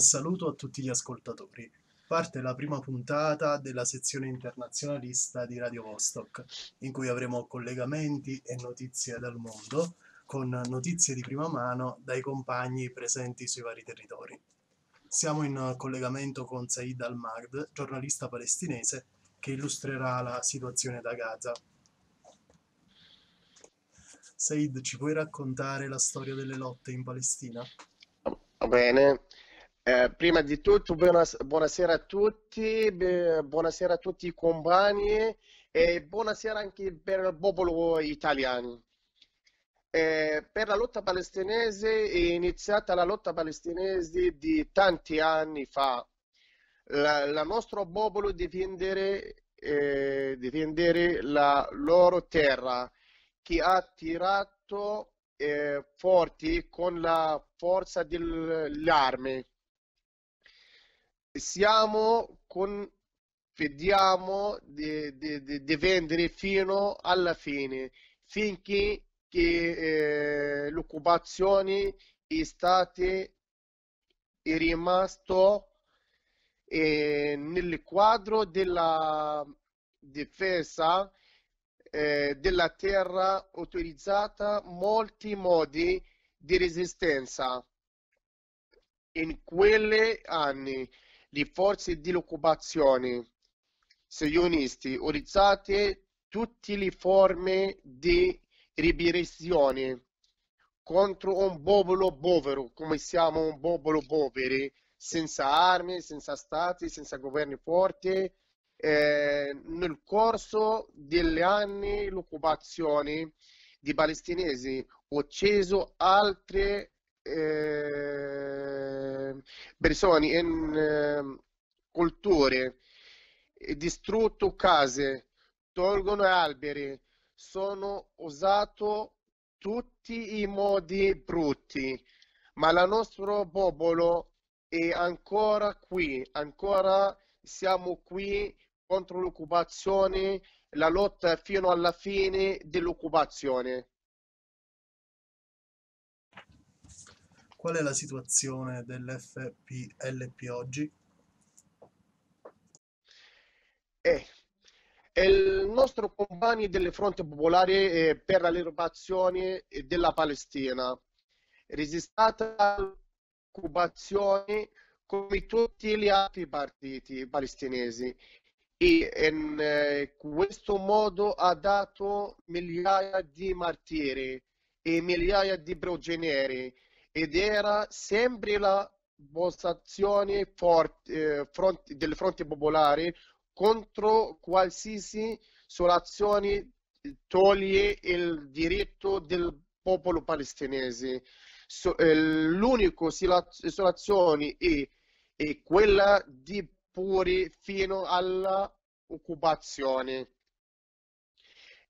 saluto a tutti gli ascoltatori. Parte la prima puntata della sezione internazionalista di Radio Vostok, in cui avremo collegamenti e notizie dal mondo, con notizie di prima mano dai compagni presenti sui vari territori. Siamo in collegamento con Said Al-Maghd, giornalista palestinese, che illustrerà la situazione da Gaza. Said, ci puoi raccontare la storia delle lotte in Palestina? Bene, prima di tutto buonasera a tutti, buonasera a tutti i compagni e buonasera anche per il popolo italiano. Per la lotta palestinese è iniziata la lotta palestinese di tanti anni fa. Il nostro popolo difendere la loro terra, che ha tirato forti con la forza dell'arme. Vediamo di vendere fino alla fine, finché l'occupazione è rimasta nel quadro della difesa della terra, autorizzata molti modi di resistenza. In quegli anni le forze dell'occupazione sionisti utilizzate tutte le forme di ribellione contro un popolo povero, come siamo un popolo poveri, senza armi, senza stati, senza governi forti. Nel corso degli anni l'occupazione di palestinesi ha ucciso altre persone in culture, distrutto case, tolgono alberi, sono usato tutti i modi brutti, ma il nostro popolo è ancora qui, ancora siamo qui contro l'occupazione, la lotta fino alla fine dell'occupazione. Qual è la situazione dell'FPLP oggi? Il nostro compagno del Fronte Popolare per la liberazione della Palestina, resistata all'occupazione come tutti gli altri partiti palestinesi, e in questo modo ha dato migliaia di martiri e migliaia di prigionieri, ed era sempre la posizione forte, del Fronte Popolare contro qualsiasi soluzione toglie il diritto del popolo palestinese. L'unica soluzione è quella di pure fino all'occupazione.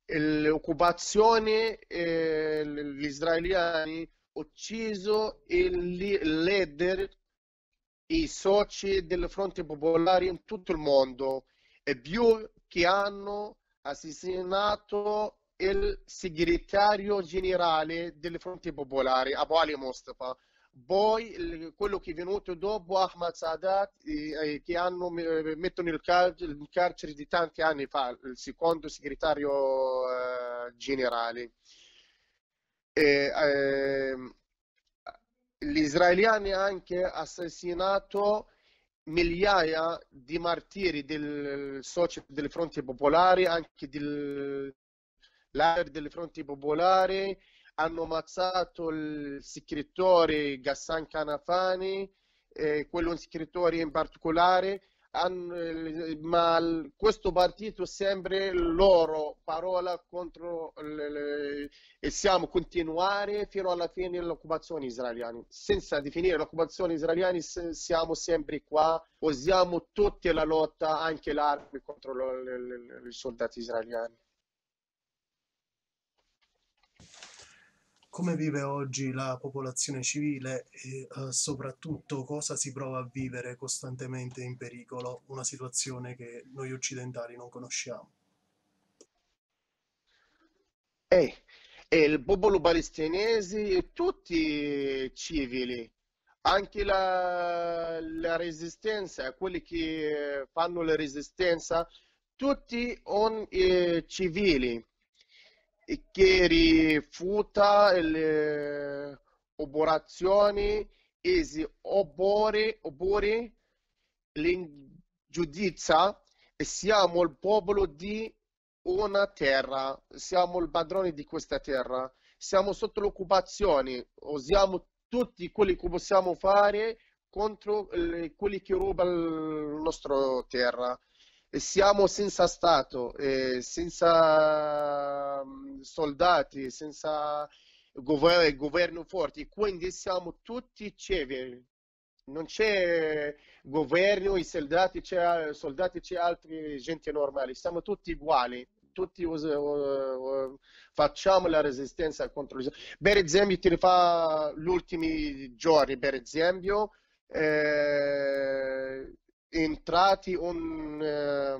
L'occupazione, gli israeliani hanno ucciso il leader, i soci del Fronte Popolare in tutto il mondo, e più che hanno assassinato il segretario generale del Fronte Popolare, Abu Ali Mostafa. Poi quello che è venuto dopo, Ahmad Sadat, che hanno messo nel carcere di tanti anni fa, il secondo segretario generale. Gli israeliani hanno anche assassinato migliaia di martiri del socio del Fronte Popolare, anche del Fronte Popolare. Hanno ammazzato il scrittore Ghassan Kanafani, quello scrittore in particolare, ma questo partito sempre loro parola contro e siamo continuare fino alla fine dell'occupazione israeliana. Senza definire l'occupazione israeliana siamo sempre qua, usiamo tutta la lotta, anche l'armi contro i soldati israeliani. Come vive oggi la popolazione civile e soprattutto cosa si prova a vivere costantemente in pericolo, una situazione che noi occidentali non conosciamo? Il popolo palestinese e tutti i civili anche la resistenza, quelli che fanno la resistenza, tutti sono civili che rifiuta le operazioni e si oppone l'ingiustizia. Siamo il popolo di una terra, siamo il padrone di questa terra, siamo sotto l'occupazione, usiamo tutti quelli che possiamo fare contro quelli che rubano la nostra terra. Siamo senza Stato, senza soldati, senza governo forte, quindi siamo tutti civili. Non c'è governo, i soldati, c'è altri gente normali, siamo tutti uguali, tutti facciamo la resistenza contro. Per esempio, ti fa gli ultimi giorni, per esempio, entrati una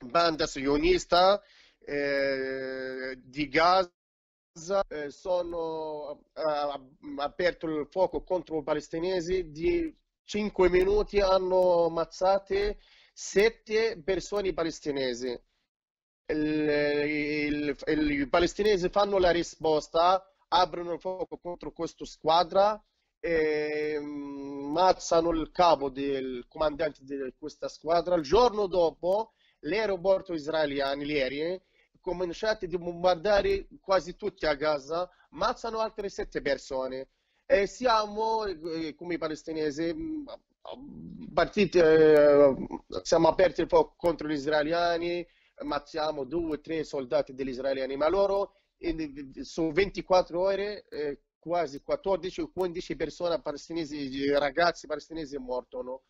banda sionista di Gaza, sono aperto il fuoco contro i palestinesi, di 5 minuti hanno ammazzate 7 persone palestinesi. I palestinesi fanno la risposta, aprono il fuoco contro questa squadra e ammazzano il capo del comandante di questa squadra. Il giorno dopo l'aeroporto israeliano, ieri, cominciate a bombardare quasi tutti a Gaza, ammazzano altre 7 persone. E siamo, come i palestinesi, siamo aperti un po' contro gli israeliani, ammazziamo 2 o 3 soldati degli israeliani, ma loro su 24 ore quasi 14 o 15 persone palestinesi, ragazzi palestinesi mortono.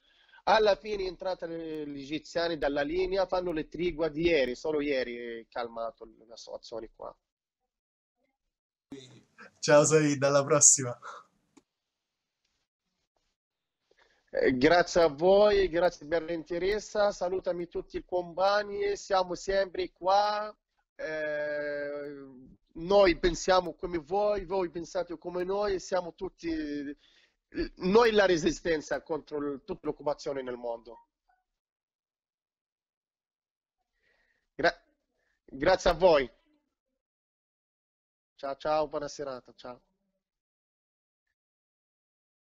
Alla fine è entrata gli egiziani dalla linea, fanno le trigua di ieri, solo ieri è calmato la situazione qua. Ciao Said, alla prossima. Grazie a voi, grazie per l'interesse, salutami tutti i compagni, siamo sempre qua, noi pensiamo come voi, voi pensate come noi, siamo tutti... Noi la resistenza contro tutta l'occupazione nel mondo. Grazie a voi. Ciao, ciao, buona serata, ciao.